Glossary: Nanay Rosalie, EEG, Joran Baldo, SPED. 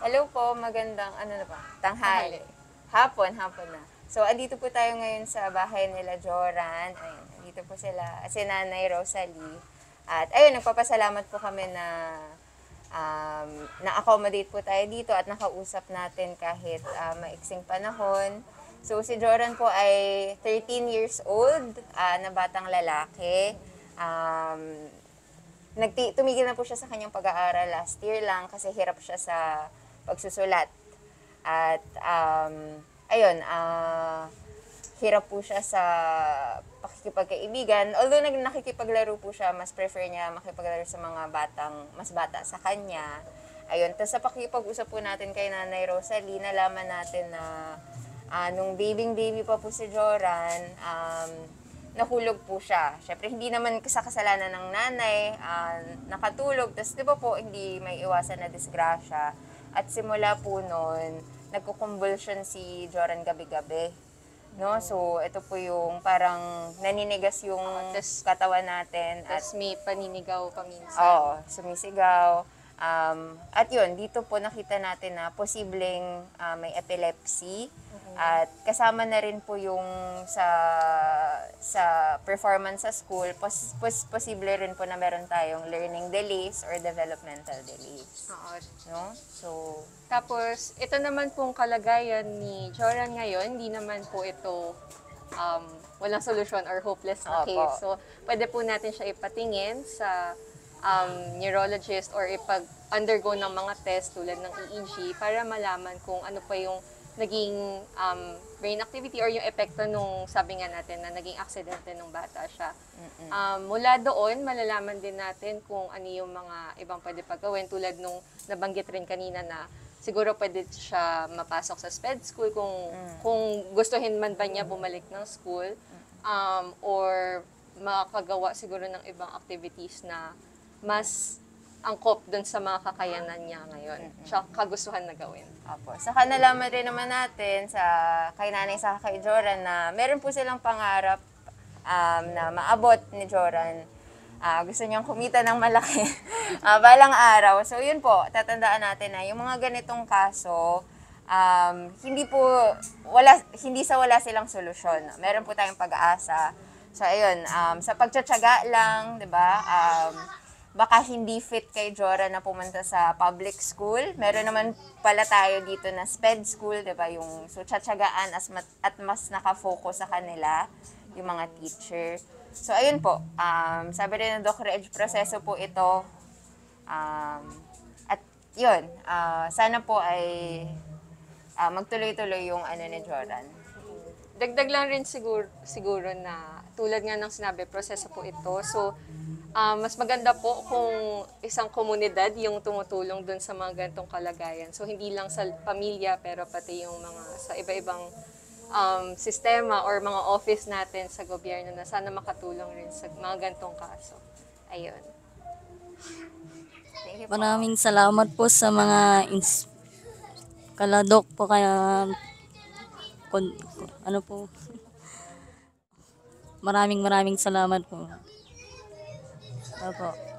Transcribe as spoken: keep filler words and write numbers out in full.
Hello po, magandang ano na ba? Tanghali. Hapon, hapon na. So, andito po tayo ngayon sa bahay nila Joran. Ayun, andito po sila, si Nanay Rosalie. At ayun, nagpapasalamat po kami na um, na-accommodate po tayo dito at nakausap natin kahit uh, maiksing panahon. So, si Joran po ay thirteen years old, uh, na batang lalaki. Um, nagti tumigil na po siya sa kanyang pag-aaral last year lang kasi hirap siya sa pagsusulat. At, um, ayun, uh, hirap po siya sa pakikipagkaibigan. Although nag nakikipaglaro po siya, mas prefer niya makipaglaro sa mga batang, mas bata sa kanya. Ayun, tapos sa pakikipag-usap po natin kay Nanay Rosalie, nalaman natin na uh, nung babying-baby pa po si Joran, um, nahulog po siya. Siyempre, hindi naman sa kasalanan ng nanay, uh, nakatulog. Tapos, di ba po, hindi may iwasan na disgrasya. At simula po noon, nagkukumbulsyon si Joran gabi-gabi. No? Mm. So, ito po yung parang naninigas yung oh, tas, katawan natin. Tapos may paninigaw paminsan. Oo, sumisigaw. Um, at yun, dito po nakita natin na posibleng uh, may epilepsy. Mm-hmm. At kasama na rin po yung sa sa performance sa school, pos, pos, posible rin po na meron tayong learning delays or developmental delays. Oo. No? So, tapos, ito naman pong kalagayan ni Joran ngayon, hindi naman po ito um, walang solusyon or hopeless na okay. Case. So, pwede po natin siya ipatingin sa Um, neurologist or ipag-undergo ng mga test tulad ng E E G para malaman kung ano pa yung naging um, brain activity or yung epekto nung sabi nga natin na naging aksidente nung bata siya. Um, mula doon, malalaman din natin kung ano yung mga ibang pwede paggawin tulad nung nabanggit rin kanina na siguro pwede siya mapasok sa SPED school kung, mm. kung gustuhin man ba niya bumalik ng school um, or makagawa siguro ng ibang activities na mas angkop dun sa mga kakayanan niya ngayon. Mm-hmm. Siya kagustuhan na gawin. Apo. Saka nalaman rin naman natin sa kay Nanay sa kay Joran na meron po silang pangarap um, na maabot ni Joran. Uh, gusto niyang kumita ng malaki uh, balang araw. So yun po, tatandaan natin na yung mga ganitong kaso, um, hindi po, wala, hindi sa wala silang solusyon. Meron po tayong pag-asa. So ayun, um, sa pagtsatsaga lang, di ba? Um, baka hindi fit kay Joran na pumunta sa public school. Meron naman pala tayo dito na SPED school, di ba? Yung so, tsatsagaan as mat, at mas nakafocus sa kanila, yung mga teacher. So, ayun po. Um, sabi rin ng Doctor Edge, proseso po ito. Um, at yun, uh, sana po ay uh, magtuloy-tuloy yung ano ni Joran. Dagdag lang rin siguro, siguro na tulad nga ng sinabi, proseso po ito. So, uh, mas maganda po kung isang komunidad yung tumutulong dun sa mga ganitong kalagayan. So, hindi lang sa pamilya pero pati yung mga sa iba-ibang um, sistema or mga office natin sa gobyerno na sana makatulong rin sa mga ganitong kaso. Ayun. Maraming salamat po sa mga kaladok po kaya Kon, ano po? Maraming maraming salamat po. Opo.